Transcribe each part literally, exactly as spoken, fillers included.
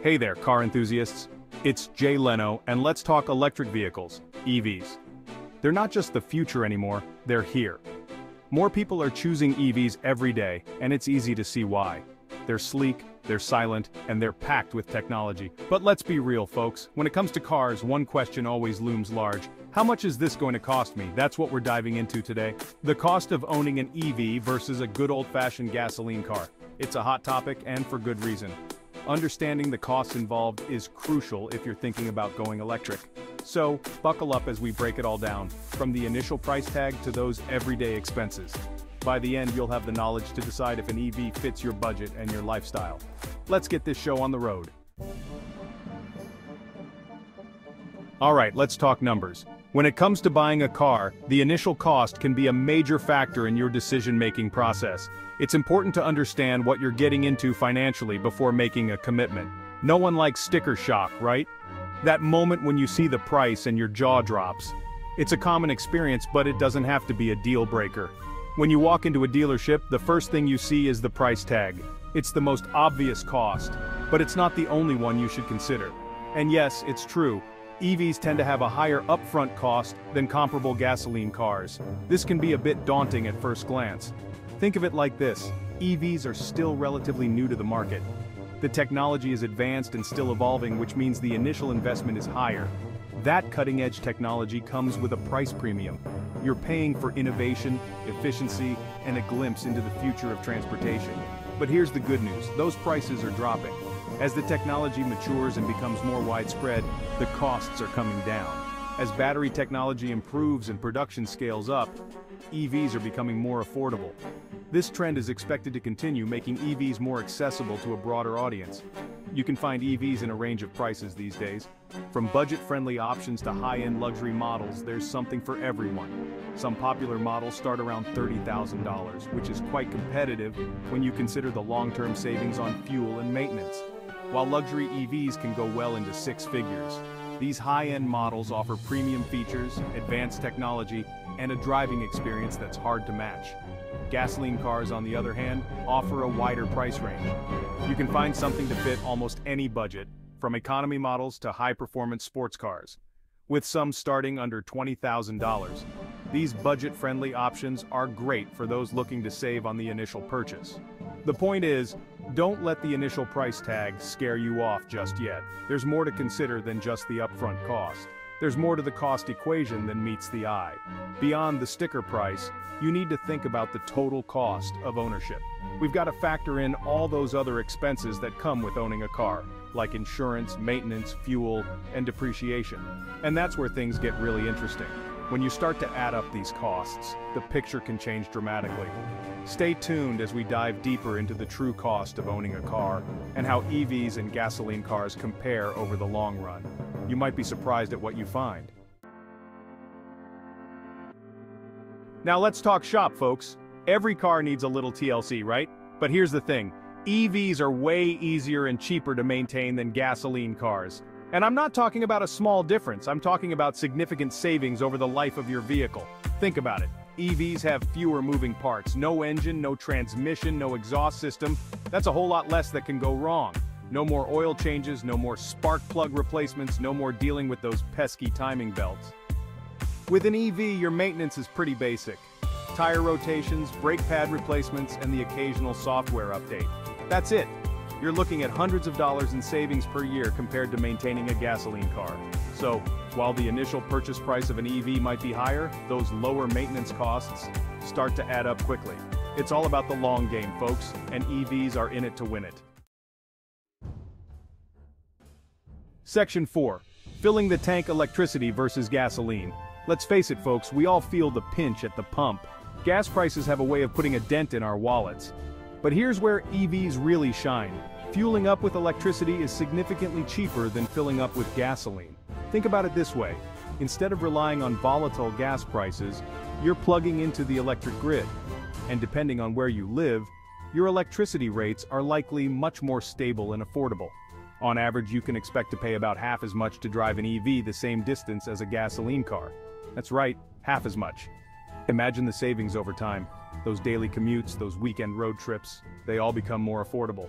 Hey there, car enthusiasts. It's Jay Leno, and let's talk electric vehicles, E Vs. They're not just the future anymore, they're here. More people are choosing E Vs every day, and it's easy to see why. They're sleek, they're silent, and they're packed with technology. But let's be real, folks. When it comes to cars, one question always looms large. How much is this going to cost me? That's what we're diving into today. The cost of owning an E V versus a good old-fashioned gasoline car. It's a hot topic, and for good reason. Understanding the costs involved is crucial if you're thinking about going electric. So, buckle up as we break it all down, from the initial price tag to those everyday expenses. By the end, you'll have the knowledge to decide if an E V fits your budget and your lifestyle. Let's get this show on the road. Alright, let's talk numbers. When it comes to buying a car, the initial cost can be a major factor in your decision-making process. It's important to understand what you're getting into financially before making a commitment. No one likes sticker shock, right? That moment when you see the price and your jaw drops. It's a common experience, but it doesn't have to be a deal breaker. When you walk into a dealership, the first thing you see is the price tag. It's the most obvious cost, but it's not the only one you should consider. And yes, it's true. E Vs tend to have a higher upfront cost than comparable gasoline cars. This can be a bit daunting at first glance. Think of it like this, E Vs are still relatively new to the market. The technology is advanced and still evolving, which means the initial investment is higher. That cutting-edge technology comes with a price premium. You're paying for innovation, efficiency, and a glimpse into the future of transportation. But here's the good news, those prices are dropping. As the technology matures and becomes more widespread, the costs are coming down. As battery technology improves and production scales up, E Vs are becoming more affordable. This trend is expected to continue, making E Vs more accessible to a broader audience. You can find E Vs in a range of prices these days. From budget-friendly options to high-end luxury models, there's something for everyone. Some popular models start around thirty thousand dollars, which is quite competitive when you consider the long-term savings on fuel and maintenance. While luxury E Vs can go well into six figures, these high-end models offer premium features, advanced technology, and a driving experience that's hard to match. Gasoline cars, on the other hand, offer a wider price range. You can find something to fit almost any budget, from economy models to high-performance sports cars, with some starting under twenty thousand dollars. These budget-friendly options are great for those looking to save on the initial purchase. The point is, don't let the initial price tag scare you off just yet. There's more to consider than just the upfront cost. There's more to the cost equation than meets the eye. Beyond the sticker price, you need to think about the total cost of ownership. We've got to factor in all those other expenses that come with owning a car, like insurance, maintenance, fuel, and depreciation. And that's where things get really interesting. When you start to add up these costs, the picture can change dramatically. Stay tuned as we dive deeper into the true cost of owning a car and how E Vs and gasoline cars compare over the long run. You might be surprised at what you find. Now let's talk shop, folks. Every car needs a little T L C, right? But here's the thing, E Vs are way easier and cheaper to maintain than gasoline cars. And I'm not talking about a small difference, I'm talking about significant savings over the life of your vehicle. Think about it. E Vs have fewer moving parts, no engine, no transmission, no exhaust system. That's a whole lot less that can go wrong. No more oil changes, no more spark plug replacements, no more dealing with those pesky timing belts. With an E V, your maintenance is pretty basic. Tire rotations, brake pad replacements, and the occasional software update. That's it. You're looking at hundreds of dollars in savings per year compared to maintaining a gasoline car. So, while the initial purchase price of an E V might be higher, those lower maintenance costs start to add up quickly. It's all about the long game, folks, and E Vs are in it to win it. Section four. Filling the tank, electricity versus gasoline. Let's face it, folks, we all feel the pinch at the pump. Gas prices have a way of putting a dent in our wallets. But here's where E Vs really shine. Fueling up with electricity is significantly cheaper than filling up with gasoline. Think about it this way. Instead of relying on volatile gas prices, you're plugging into the electric grid. And depending on where you live, your electricity rates are likely much more stable and affordable. On average, you can expect to pay about half as much to drive an E V the same distance as a gasoline car. That's right, half as much. Imagine the savings over time. Those daily commutes, those weekend road trips, they all become more affordable.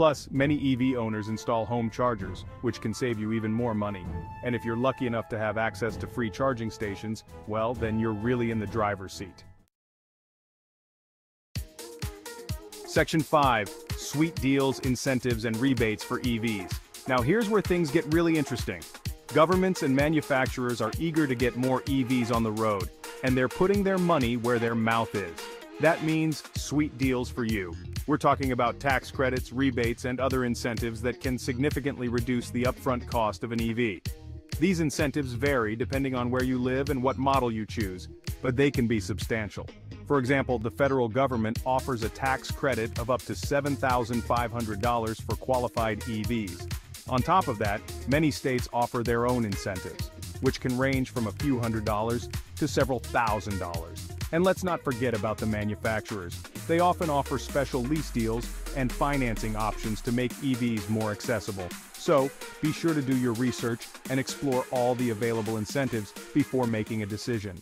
Plus, many E V owners install home chargers, which can save you even more money. And if you're lucky enough to have access to free charging stations, well, then you're really in the driver's seat. Section five. Sweet deals, incentives, and rebates for E Vs. Now here's where things get really interesting. Governments and manufacturers are eager to get more E Vs on the road, and they're putting their money where their mouth is. That means sweet deals for you. We're talking about tax credits, rebates, and other incentives that can significantly reduce the upfront cost of an E V. These incentives vary depending on where you live and what model you choose, but they can be substantial. For example, the federal government offers a tax credit of up to seven thousand five hundred dollars for qualified E Vs. On top of that, many states offer their own incentives, which can range from a few hundred dollars to several thousand dollars. And let's not forget about the manufacturers. They often offer special lease deals and financing options to make E Vs more accessible. So, be sure to do your research and explore all the available incentives before making a decision.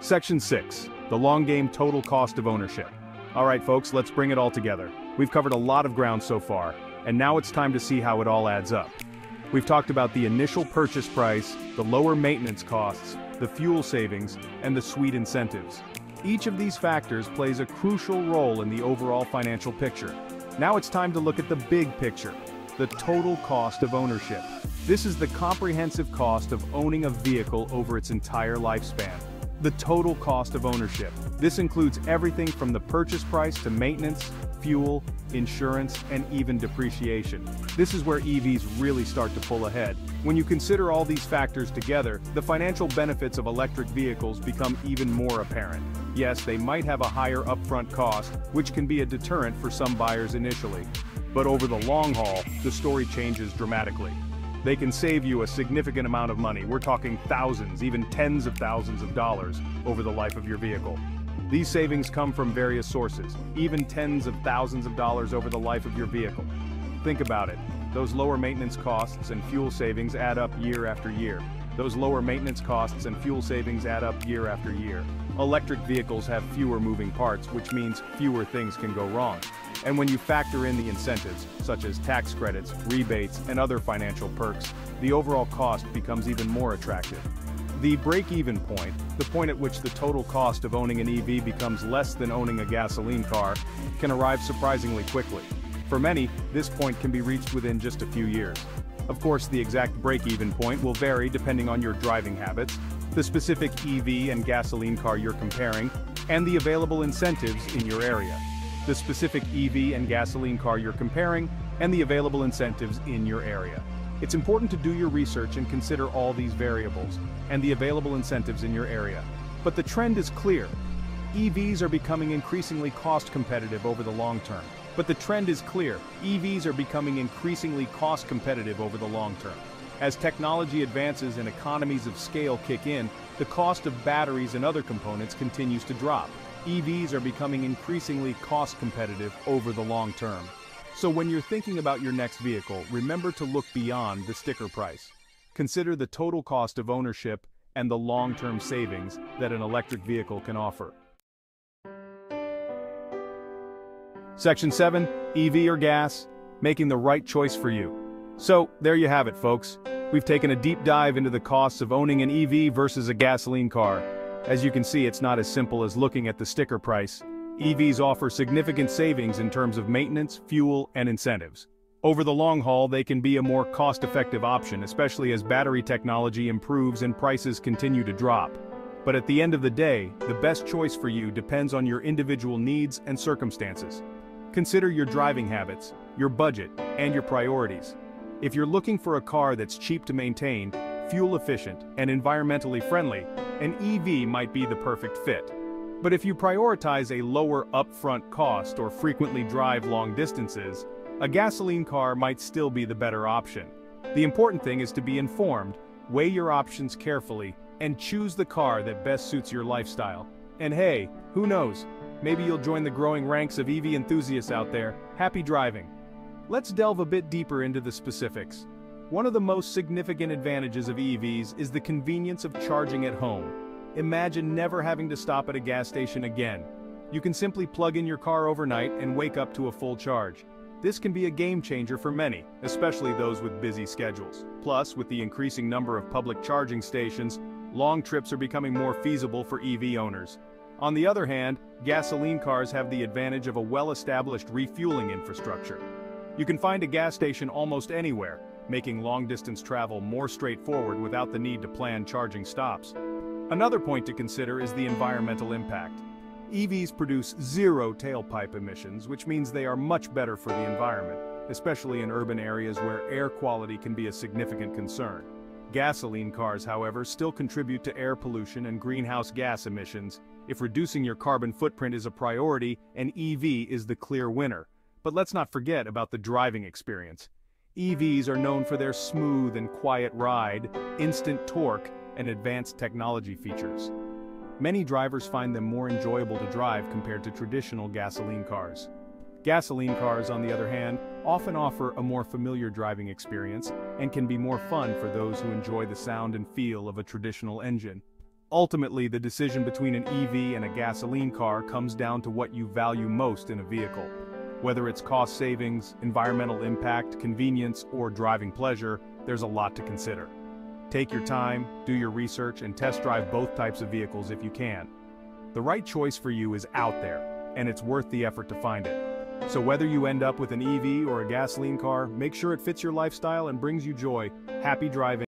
Section six. The long game, total cost of ownership. Alright folks, let's bring it all together. We've covered a lot of ground so far, and now it's time to see how it all adds up. We've talked about the initial purchase price, the lower maintenance costs, the fuel savings, and the sweet incentives. Each of these factors plays a crucial role in the overall financial picture. Now it's time to look at the big picture, the total cost of ownership. This is the comprehensive cost of owning a vehicle over its entire lifespan. The total cost of ownership. This includes everything from the purchase price to maintenance, fuel, insurance, and even depreciation. This is where E Vs really start to pull ahead. When you consider all these factors together, the financial benefits of electric vehicles become even more apparent. Yes, they might have a higher upfront cost, which can be a deterrent for some buyers initially. But over the long haul, the story changes dramatically. They can save you a significant amount of money. We're talking thousands, even tens of thousands of dollars over the life of your vehicle. These savings come from various sources, even tens of thousands of dollars over the life of your vehicle. Think about it. Those lower maintenance costs and fuel savings add up year after year. Those lower maintenance costs and fuel savings add up year after year. Electric vehicles have fewer moving parts, which means fewer things can go wrong. And when you factor in the incentives, such as tax credits, rebates, and other financial perks, the overall cost becomes even more attractive. The break-even point, the point at which the total cost of owning an E V becomes less than owning a gasoline car, can arrive surprisingly quickly. For many, this point can be reached within just a few years. Of course, the exact break-even point will vary depending on your driving habits, the specific E V and gasoline car you're comparing, and the available incentives in your area. The specific E V and gasoline car you're comparing, and the available incentives in your area. It's important to do your research and consider all these variables, and the available incentives in your area. But the trend is clear. E Vs are becoming increasingly cost competitive over the long term. But the trend is clear. E Vs are becoming increasingly cost competitive over the long term. As technology advances and economies of scale kick in, the cost of batteries and other components continues to drop. E Vs are becoming increasingly cost competitive over the long term. So when you're thinking about your next vehicle, remember to look beyond the sticker price. Consider the total cost of ownership and the long-term savings that an electric vehicle can offer. Section seven, E V or gas, making the right choice for you. So, there you have it, folks. We've taken a deep dive into the costs of owning an E V versus a gasoline car. As you can see, it's not as simple as looking at the sticker price. E Vs offer significant savings in terms of maintenance, fuel, and incentives. Over the long haul, they can be a more cost-effective option, especially as battery technology improves and prices continue to drop. But at the end of the day, the best choice for you depends on your individual needs and circumstances. Consider your driving habits, your budget, and your priorities. If you're looking for a car that's cheap to maintain, fuel-efficient, and environmentally friendly, an E V might be the perfect fit. But if you prioritize a lower upfront cost or frequently drive long distances, a gasoline car might still be the better option. The important thing is to be informed, weigh your options carefully, and choose the car that best suits your lifestyle. And hey, who knows? Maybe you'll join the growing ranks of E V enthusiasts out there. Happy driving! Let's delve a bit deeper into the specifics. One of the most significant advantages of E Vs is the convenience of charging at home. Imagine never having to stop at a gas station again. You can simply plug in your car overnight and wake up to a full charge. This can be a game changer for many, especially those with busy schedules. Plus, with the increasing number of public charging stations, long trips are becoming more feasible for E V owners. On the other hand, gasoline cars have the advantage of a well-established refueling infrastructure. You can find a gas station almost anywhere, making long-distance travel more straightforward without the need to plan charging stops. Another point to consider is the environmental impact. E Vs produce zero tailpipe emissions, which means they are much better for the environment, especially in urban areas where air quality can be a significant concern. Gasoline cars, however, still contribute to air pollution and greenhouse gas emissions. If reducing your carbon footprint is a priority, an E V is the clear winner. But let's not forget about the driving experience. E Vs are known for their smooth and quiet ride, instant torque, and advanced technology features. Many drivers find them more enjoyable to drive compared to traditional gasoline cars. Gasoline cars, on the other hand, often offer a more familiar driving experience and can be more fun for those who enjoy the sound and feel of a traditional engine. Ultimately, the decision between an E V and a gasoline car comes down to what you value most in a vehicle. Whether it's cost savings, environmental impact, convenience, or driving pleasure, there's a lot to consider. Take your time, do your research, and test drive both types of vehicles if you can. The right choice for you is out there, and it's worth the effort to find it. So whether you end up with an E V or a gasoline car, make sure it fits your lifestyle and brings you joy. Happy driving.